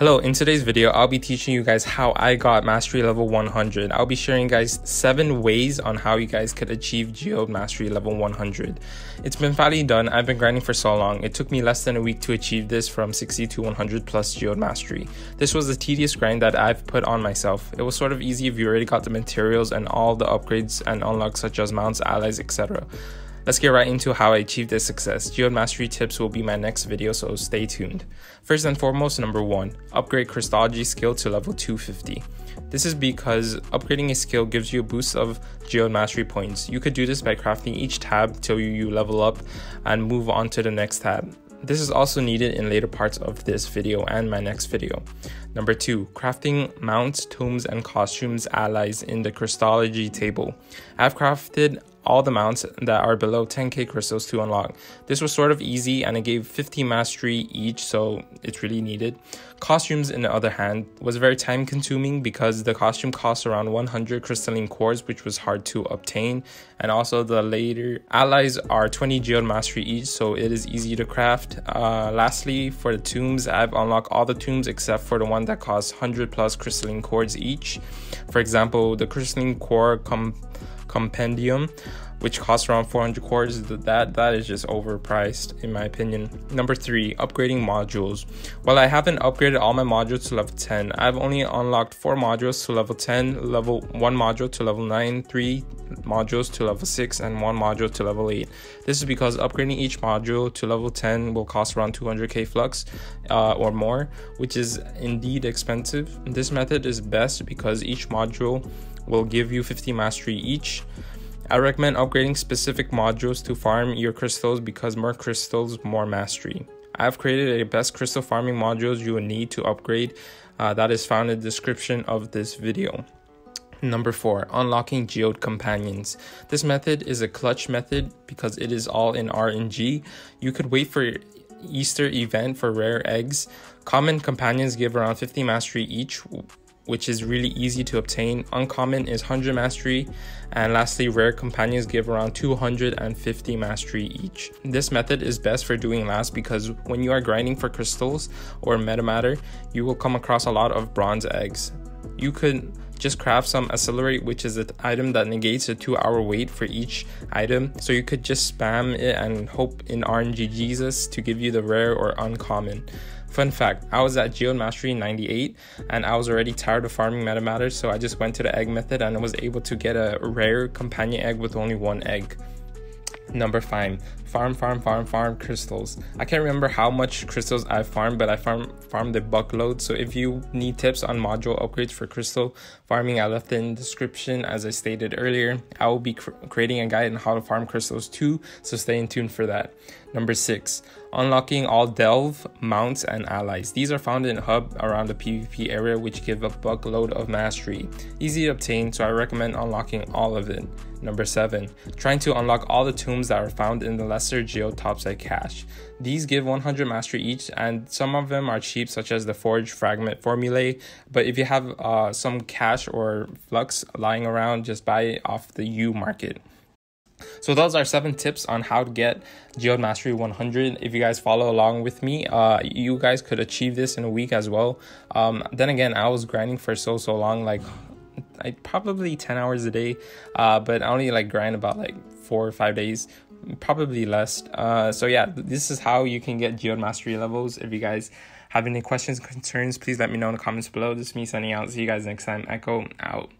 Hello, in today's video, I'll be teaching you guys how I got mastery level 100. I'll be sharing guys 7 ways on how you guys could achieve Geode mastery level 100. It's been finally done. I've been grinding for so long. It took me less than a week to achieve this from 60 to 100 plus Geode mastery. This was a tedious grind that I've put on myself. It was sort of easy if you already got the materials and all the upgrades and unlocks such as mounts, allies, etc. Let's get right into how I achieved this success. Geode Mastery tips will be my next video, so stay tuned. First and foremost, number 1, upgrade Crystallogy skill to level 250. This is because upgrading a skill gives you a boost of Geode Mastery points. You could do this by crafting each tab till you level up and move on to the next tab. This is also needed in later parts of this video and my next video. Number 2, crafting mounts, tomes, and costumes allies in the Crystallogy table. I've crafted all the mounts that are below 10k crystals to unlock. This was sort of easy and it gave 50 mastery each, so it's really needed. Costumes, on the other hand, was very time consuming because the costume costs around 100 crystalline cores, which was hard to obtain, and also the later allies are 20 geode mastery each, so it is easy to craft. Lastly, for the tombs, I've unlocked all the tombs except for the one that costs 100 plus crystalline cores each. For example, the crystalline core compendium, which costs around 400 cores, that is just overpriced in my opinion. Number 3, upgrading modules. While I haven't upgraded all my modules to level 10, I've only unlocked 4 modules to level 10, level 1 module to level 9, 3 modules to level 6, and 1 module to level 8. This is because upgrading each module to level 10 will cost around 200k flux or more, which is indeed expensive. This method is best because each module will give you 50 mastery each. I recommend upgrading specific modules to farm your crystals because more crystals, more mastery. I've created a best crystal farming modules you will need to upgrade that is found in the description of this video. Number 4, unlocking geode companions. This method is a clutch method because it is all in RNG. You could wait for Easter event for rare eggs. Common companions give around 50 mastery each, which is really easy to obtain. Uncommon is 100 mastery, and lastly, rare companions give around 250 mastery each. This method is best for doing last because when you are grinding for crystals or metamatter, you will come across a lot of bronze eggs. You could just craft some accelerate, which is an item that negates a 2-hour wait for each item, so you could just spam it and hope in RNG Jesus to give you the rare or uncommon. Fun fact, I was at Geode Mastery 98 and I was already tired of farming metamatter, so I just went to the egg method and I was able to get a rare companion egg with only 1 egg. Number 5, farm crystals. I can't remember how much crystals I farmed, but I farmed a buckload, so if you need tips on module upgrades for crystal farming, I left it in the description. As I stated earlier, I will be creating a guide on how to farm crystals too, so stay in tune for that. Number 6, unlocking all delve, mounts, and allies. These are found in hub around the PvP area, which give a buckload of mastery. Easy to obtain, so I recommend unlocking all of it. Number 7, trying to unlock all the tombs that are found in the Lesser Geo Topside Cache. These give 100 mastery each, and some of them are cheap, such as the Forge Fragment Formulae, but if you have some cash or flux lying around, just buy it off the U Market. So those are 7 tips on how to get Geode Mastery 100. If you guys follow along with me, you guys could achieve this in a week as well. Then again, I was grinding for so long, like I probably 10 hours a day, but I only like grind about like 4 or 5 days, probably less. So yeah, this is how you can get Geode Mastery levels. If you guys have any questions, concerns, please let me know in the comments below. This is me signing out. See you guys next time. Echo out.